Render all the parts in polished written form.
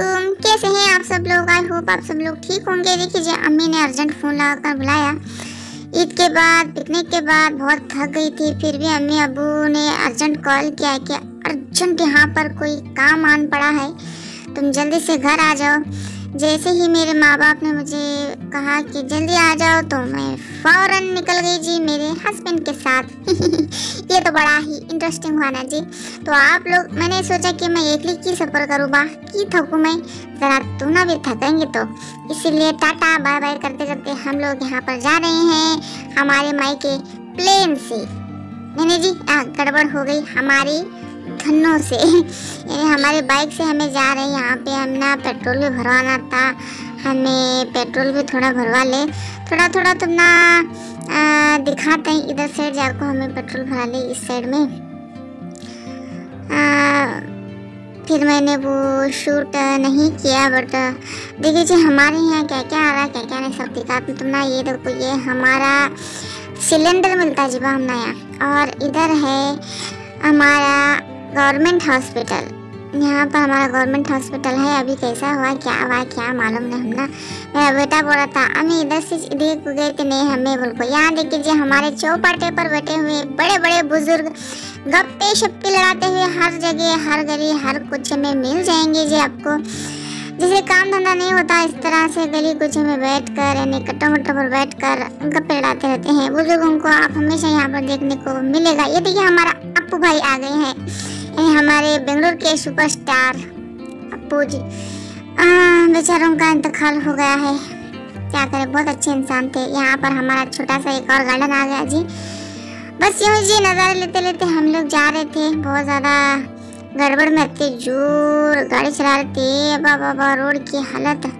वालेकुम, कैसे हैं आप सब लोग। आई होप आप सब लोग ठीक होंगे। देखिए अम्मी ने अर्जेंट फ़ोन लगाकर बुलाया। ईद के बाद, पिकनिक के बाद बहुत थक गई थी, फिर भी अम्मी अबू ने अर्जेंट कॉल किया कि अर्जेंट यहाँ पर कोई काम आन पड़ा है, तुम जल्दी से घर आ जाओ। जैसे ही मेरे माँ बाप ने मुझे कहा कि जल्दी आ जाओ तो मैं फ़ौरन निकल गई जी मेरे हस्बैंड के साथ। ये तो बड़ा ही इंटरेस्टिंग हुआ ना जी। तो आप लोग, मैंने सोचा कि मैं एकली की सफ़र करूँ, वाह की थकूँ मैं, ज़रा तू ना भी थकेंगे तो, इसीलिए टाटा बाय बाय करते करते हम लोग यहाँ पर जा रहे हैं हमारे मायके प्लेन से। मैंने जी गड़बड़ हो गई, हमारी धनों से, यानी हमारे बाइक से हमें जा रहे हैं। यहाँ पे हमने पेट्रोल भी भरवाना था, हमें पेट्रोल भी थोड़ा भरवा ले, थोड़ा थोड़ा तुम ना दिखाते हैं। इधर साइड जाकर हमें पेट्रोल भरा ले इस साइड में। फिर मैंने वो शूट नहीं किया, बट देखिए जी हमारे यहाँ क्या क्या आ रहा है, क्या क्या नहीं, सब दिखाते तुम ना। ये देखो, ये हमारा सिलेंडर मिलता है जी हम नया, और इधर है हमारा गवर्नमेंट हॉस्पिटल। यहाँ पर हमारा गवर्नमेंट हॉस्पिटल है, अभी कैसा हुआ क्या हुआ क्या मालूम नहीं। हम ना, मेरा बेटा बोला था हमें इधर से देख गए थे, नहीं हमें बिल्कुल। यहाँ देखिए जी हमारे चौपाटे पर बैठे हुए बड़े बड़े बुजुर्ग गप्पे शप्पे लड़ाते हुए हर जगह, हर गली, हर कुछ में मिल जाएंगे जी आपको। जैसे काम धंधा नहीं होता इस तरह से गली कुचे में बैठकर, यानी कट्टों वट्टों पर बैठकर गप्पे लड़ाते रहते हैं बुजुर्गों को, आप हमेशा यहाँ पर देखने को मिलेगा। ये देखिए हमारा अप्पू भाई आ गए हैं, हमारे बेंगलुरु के सुपरस्टार अप्पू जी। बेचारों का इंतकाल हो गया है, क्या करें, बहुत अच्छे इंसान थे। यहाँ पर हमारा छोटा सा एक और गार्डन आ गया जी। बस यूँ जी नज़ारे लेते लेते हम लोग जा रहे थे, बहुत ज़्यादा गड़बड़ में थे, जोर गाड़ी चला रहे थे। बाबा रोड की हालत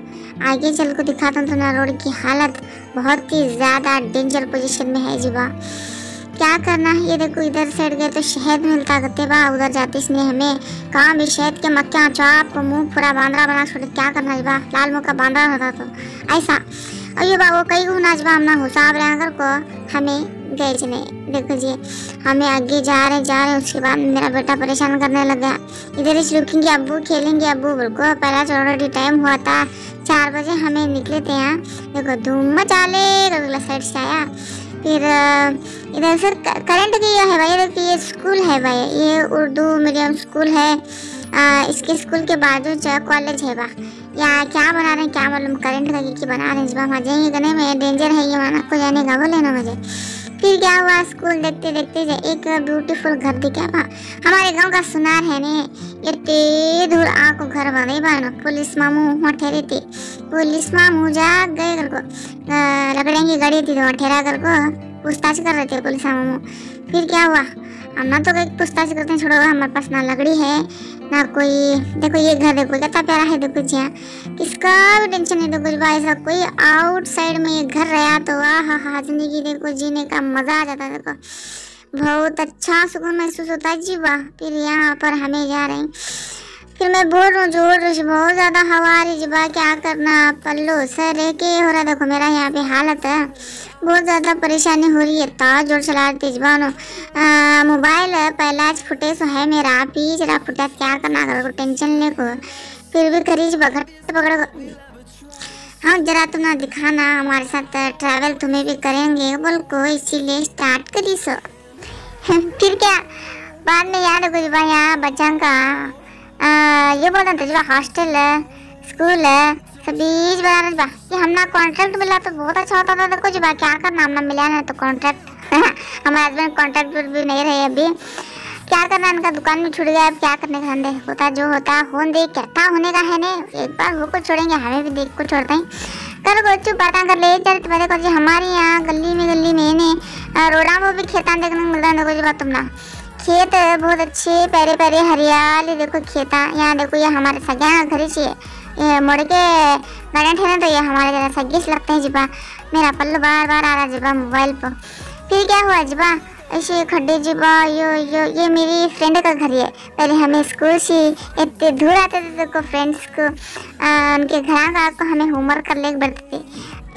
आगे चल को दिखाता हूँ तो ना, रोड की हालत बहुत ही ज़्यादा डेंजर पोजिशन में है जी। बा क्या करना है, ये देखो इधर साइड गए तो शहद मिलता करते बा, उधर जाते इसने हमें कहाँ भी शहद के मक्के चौप को मुँह पूरा बांद्रा बना छोड़े। क्या करना है बा, लाल मुँह का बांद्रा होता तो ऐसा। और ये बा वो कई गुण आज बा हमने हिसाब रहा को हमें गए चले। देखो जी हमें आगे जा रहे, उसके बाद मेरा बेटा परेशान करने लगा। इधर इस रुकेंगे अबू, खेलेंगे अबू, बिल्कुल पहला ऑलरेडी टाइम हुआ था 4 बजे हमें निकले थे। यहाँ देखो धूम मचा ले, अगला साइड से आया, फिर इधर सर करंट की है भाई। देखिए ये स्कूल है भाई, ये उर्दू मीडियम स्कूल है, इसके स्कूल के बाजू जो कॉलेज है भाई। यहाँ क्या बना रहे हैं क्या मालूम, करंट का की बना रहे हैं जब हम जाएंगे करने में डेंजर है, ये माना को जाने का वो लेना मुझे। फिर क्या हुआ, स्कूल देखते देखते एक ब्यूटीफुल घर दिखा बा, हमारे गांव का सुनार है ने। इतने दूर आको घर बन गई बा, पुलिस मामू वहाँ ठहरे थे, पुलिस मामू जा गए घर को लकड़ियाँ की गाड़ी थी तो वहाँ ठहरा घर को पूछताछ कर रहे थे पुलिस मामू। फिर क्या हुआ, हम ना तो कहीं पूछताछ करते हैं, छोड़ो हमारे पास ना लकड़ी है ना कोई। देखो ये घर देखो कितना प्यारा है, देखो जी किसका भी टेंशन नहीं। देखो भाई ऐसा कोई आउटसाइड में ये घर रहा तो वाह हा, जिंदगी देखो जीने का मज़ा आ जाता। देखो बहुत अच्छा सुकून महसूस होता है जी वाह। फिर यहाँ पर हमें जा रहे हैं, फिर मैं बोल रहा हूँ जोर, बहुत ज़्यादा हवा आ रही जी वाह, क्या करना पल्लो सर के हो रहा। देखो मेरा यहाँ पे हालत है, बहुत ज़्यादा परेशानी हो रही है, तार जोर चला रही जबानों। मोबाइल पहला फुटेज है मेरा, आप ही जरा फुटा क्या करना करो, टेंशन ले को फिर भी करीज पकड़। हाँ जरा तुम ना दिखाना हमारे साथ ट्रैवल, तुम्हें भी करेंगे बोल को, इसीलिए स्टार्ट करी सो। फिर क्या बाद में याद हो कुछ भाई, यहाँ बच्चा का ये बोलना था जो हॉस्टल है, स्कूल है, सभी बना बा। ये हमने कॉन्ट्रैक्ट मिला तो बहुत अच्छा होता था। देखो जी बा क्या करना, हमने मिला ना तो कॉन्ट्रैक्ट हमारे हस्बैंड कॉन्ट्रैक्ट भी नहीं रहे अभी, क्या करना, इनका दुकान भी छूट गया, अब क्या करने का, दे होता जो होता होने दे, कहता होने का है ने, एक बार वो को छोड़ेंगे हमें भी देख को छोड़ते हैं। कर गोचू बातें कर ले चल तुम्हारे को जी, हमारे यहाँ गली में ने रोड़ा वो भी खेतान देखने को मिलता है। देखो जी बात तुम ना खेत बहुत अच्छे पैरे पैरे हरियाली, देखो खेता यहाँ, देखो ये हमारे सगा घर ही चाहिए, ये मोड़ के गार्डन है ना, तो ये हमारे जरा सगीस लगते हैं जिबा। मेरा पल्लू बार आ रहा जिबा मोबाइल पर। फिर क्या हुआ जिबा, ऐसे खड्डे जिबा ये मेरी फ्रेंड का घर है, पहले हमें स्कूल से इतने दूर आते थे तो फ्रेंड्स को उनके घर आपको हमें होमवर्क कर ले बैठते थे,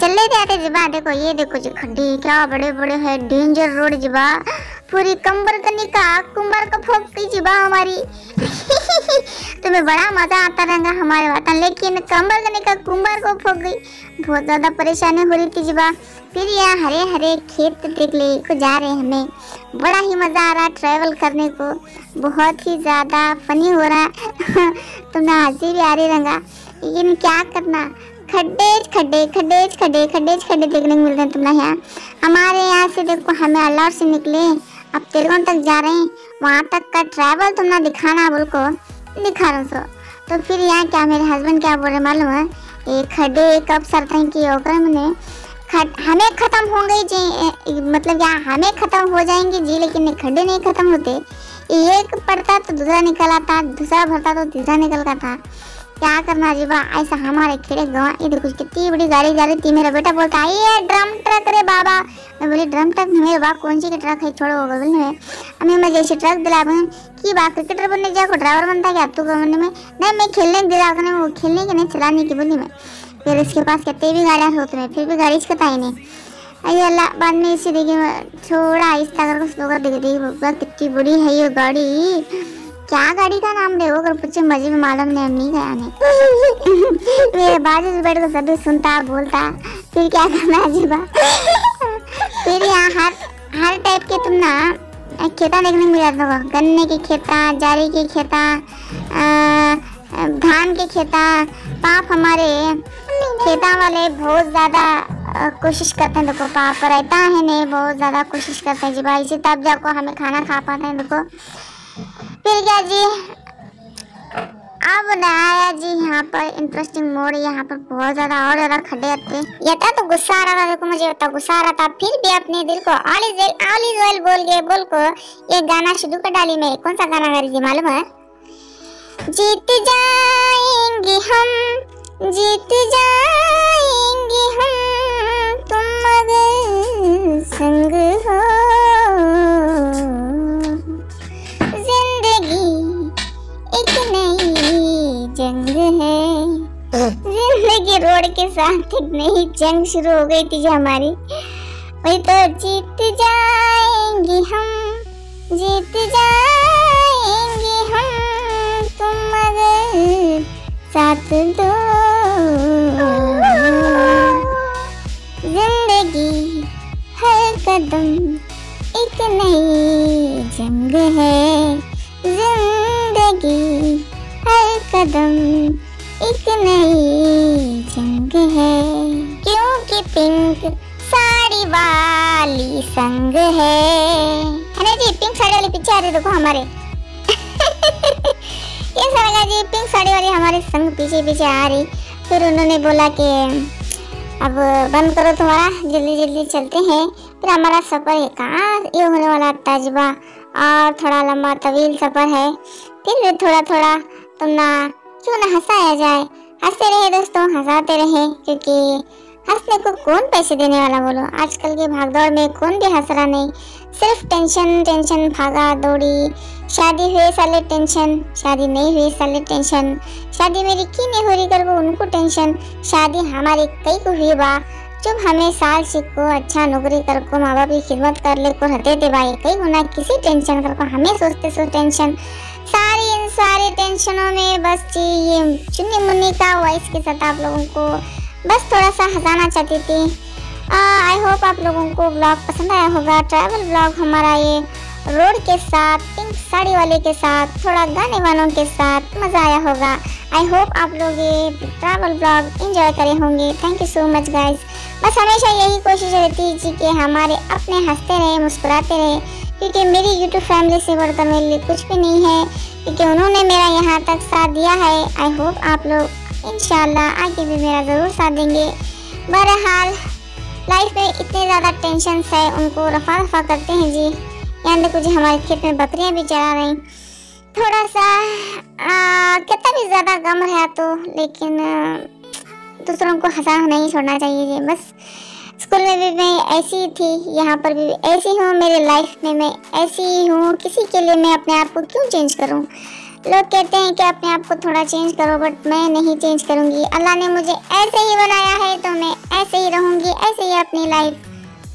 चले जाते जिबा। देखो ये देखो जी खड्डे क्या बड़े बड़े है, डेंजर रोड जिबा, पूरी कम्बर कनी का कुंबर का फोक जिबा हमारी। तुम्हें बड़ा मजा आता रहेगा हमारे वाता। लेकिन कंबल देने का कुंभार को फूक गई, बहुत ज्यादा परेशानी हो रही थी जीवा। फिर यहाँ हरे हरे खेत देख ले को जा रहे, हमें बड़ा ही मजा आ रहा ट्रैवल करने को, बहुत ही ज्यादा फनी हो रहा तुम्हें हंसी भी आ रही रहेगा। लेकिन क्या करना, खड्डे देखने को मिल रहे हैं तुम्हें यहाँ। हमारे यहाँ से देखो, हमें अलॉट से निकले अब तेलगोन तक जा रहे हैं, वहाँ तक का ट्रैवल तुमने दिखाना बोल को दिखा रहा सो। तो फिर यहाँ क्या मेरे हस्बैंड क्या बोल रहे मालूम है, ये खड्डे कब सरते कि होकर मैंने हमें ख़त्म हो गई जी, मतलब यहाँ हमें ख़त्म हो जाएंगे जी, लेकिन खड्डे नहीं ख़त्म होते। एक पड़ता तो दूसरा निकल आता, दूसरा भरता तो तीसरा निकल का था। क्या करना जीवा, ऐसा हमारे खेड़े गाँव। ये देखो कितनी बड़ी गाड़ी जा रही थी, मेरा बेटा बोलता है ये ड्रम ट्रक रे बाबा। मैं बोली ड्रम ट्रक नहीं मेरे बाप, कौन सी ट्रक है छोड़ो होगा। बोले अम्मी मैं जैसे ट्रक दिला दूँ कि बाप क्रिकेटर बनने जाओ, ड्राइवर बनता क्या तू बनने में, नहीं मैं खेलने दिला करने, वो खेलने के नहीं चलाने की बोली मैं। फिर इसके पास कितने भी गाड़ियाँ होते हैं, फिर भी गाड़ी इसका ही नहीं। अरे अल्लाह, बाद में इसे देखिए थोड़ा आहिस्ता करके स्लो कर देखिए, बाबा कितनी बड़ी है ये गाड़ी, क्या गाड़ी का नाम दे वो कर पूछे मजे में मालूम नहीं, हम नहीं गया मेरे बाजू से बैठ कर सभी सुनता बोलता। फिर क्या करना अजीबा फिर यहाँ हर टाइप के तुम ना खेता देखने को मिल जाता होगा, गन्ने के खेता, जारी के खेता, धान के खेता। पाप हमारे खेता वाले बहुत ज़्यादा कोशिश करते हैं, देखो पाप रहता है नहीं, बहुत ज़्यादा कोशिश करते हैं जीबा, इसी तब जाको हमें खाना खा पाते हैं देखो। फिर क्या जी, अब नया जी यहाँ पर इंटरेस्टिंग मोड, यहाँ पर बहुत ज्यादा और ज्यादा खड्डे आते। ये था तो गुस्सा आ रहा था देखो, मुझे इतना गुस्सा आ रहा था, फिर भी अपने दिल को ऑलिव ऑयल बोल के बोल को ये गाना शुरू कर डाली मैं। कौन सा गाना गा रही थी मालूम है, जीत जाएंगे हम, जीत जाएंगे हम तुम मगर संग हो, जंग है जिंदगी रोड के साथ एक नई जंग शुरू हो गई थी हमारी। वही तो जीत जाएंगे हम, जीत जाएंगे हम तुम मगर साथ दो, जिंदगी हर कदम एक नई जंग है, जिंदगी हर कदम एक नई जंग है, क्योंकि पिंक साड़ी वाली संग है जी, पिंक साड़ी वाली पीछे आ रही देखो हमारे ये सारा जी पिंक साड़ी वाली हमारे संग पीछे आ रही। फिर उन्होंने बोला कि अब बंद करो तुम्हारा, जल्दी जल्दी चलते हैं, फिर हमारा सफ़र है कहाँ ये होने वाला तजुबा, और थोड़ा लंबा तवील सफ़र है। फिर भी थोड़ा थोड़ा तुम ना क्यों ना हंसाया जाए, हंसते रहे दोस्तों, हंसाते रहे, क्योंकि हंसने को कौन पैसे देने वाला बोलो, आजकल के भागदौड़ में कौन भी हंस रहा नहीं, सिर्फ टेंशन, भागा दौड़ी, शादी हुए साले टेंशन, शादी नहीं हुई साले टेंशन, शादी मेरी की नहीं हो रही कर वो उनको टेंशन, शादी हमारी कई को हुई बा जब हमें साल सीखो अच्छा नौकरी कर को माँ बाप की खिदमत कर ले को रहते थे भाई, कई गुना किसी टेंशन कर को हमें सोचते टेंशन, सारे टेंशनों में बस जी ये चुन्नी मुन्नी का वॉइस के साथ आप लोगों को बस थोड़ा सा हंसाना चाहती थी। आई होप आप लोगों को ब्लॉग पसंद आया होगा, ट्रैवल ब्लॉग हमारा ये रोड के साथ, पिंक साड़ी वाले के साथ, थोड़ा गाने वालों के साथ मज़ा आया होगा। आई होप आप लोग ये ट्रैवल ब्लॉग एंजॉय करे होंगे। Thank you so much guys. बस हमेशा यही कोशिश रहती जी कि हमारे अपने हंसते रहे, मुस्कुराते रहे, क्योंकि मेरी YouTube फैमिली से बढ़कर मेरे लिए कुछ भी नहीं है, क्योंकि उन्होंने मेरा यहाँ तक साथ दिया है। आई होप आप लोग इंशाल्लाह आगे भी मेरा ज़रूर साथ देंगे। बहरहाल लाइफ में इतने ज़्यादा टेंशन्स है, उनको रफा रफा करते हैं जी। यहाँ देखो जी हमारे खेत में बकरियाँ भी चरा रही, थोड़ा सा कितना भी ज़्यादा गम रहा तो, लेकिन दूसरों को हंसा नहीं छोड़ना चाहिए जी। बस स्कूल में भी मैं ऐसी ही थी, यहाँ पर भी ऐसी हूँ, मेरे लाइफ में मैं ऐसी ही हूँ, किसी के लिए मैं अपने आप को क्यों चेंज करूँ। लोग कहते हैं कि अपने आप को थोड़ा चेंज करो, बट मैं नहीं चेंज करूँगी, अल्लाह ने मुझे ऐसे ही बनाया है तो मैं ऐसे ही रहूँगी, ऐसे ही अपनी लाइफ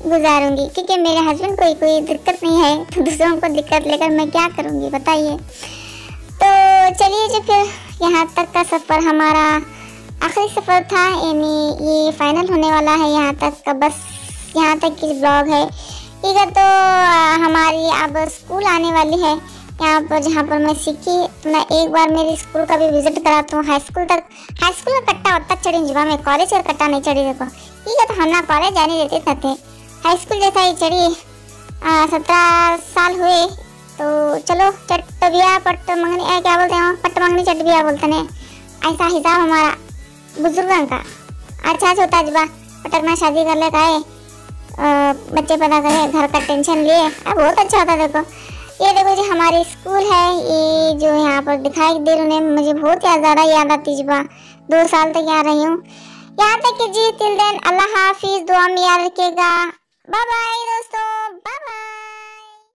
गुजारूँगी, क्योंकि मेरे हस्बैंड को कोई दिक्कत नहीं है तो दूसरों को दिक्कत लेकर मैं क्या करूँगी बताइए। तो चलिए जी फिर यहाँ तक का सफ़र हमारा आखिरी सफ़र था, यानी ये फ़ाइनल होने वाला है यहाँ तक का। बस यहाँ तक की ब्लॉग है ठीक है। तो हमारी अब स्कूल आने वाली है यहाँ पर, जहाँ पर मैं सीखी। तो मैं एक बार मेरे स्कूल का भी विज़िट कराता हूँ, हाई स्कूल तक। हाई स्कूल में कट्टा वट्टा चढ़ी जुबा में, कॉलेज और कट्टा नहीं चढ़ी देखो ठीक है। तो हम ना कॉलेज जाने देते थे, हाई स्कूल जैसा ही चढ़ी। 17 साल हुए तो चलो चट बिया पट मंगनी, क्या बोलते हैं, पट मंगनी चट बिया बोलते हैं। ऐसा हिसाब हमारा बुजुर्गों का अच्छा से होता जबा। पटकना शादी कर लेता है, बच्चे पैदा करे, घर का टेंशन लिए, अब बहुत अच्छा होता है। देखो ये देखो जी हमारी स्कूल है, ये जो यहाँ पर दिखाई दे रही उन्हें मुझे बहुत याद आती जबा। 2 साल तक यहाँ रही हूँ। यहाँ तक कि जी टिल देन अल्लाह हाफिज़, दुआ में याद रखिएगा। बाय बाय दोस्तों।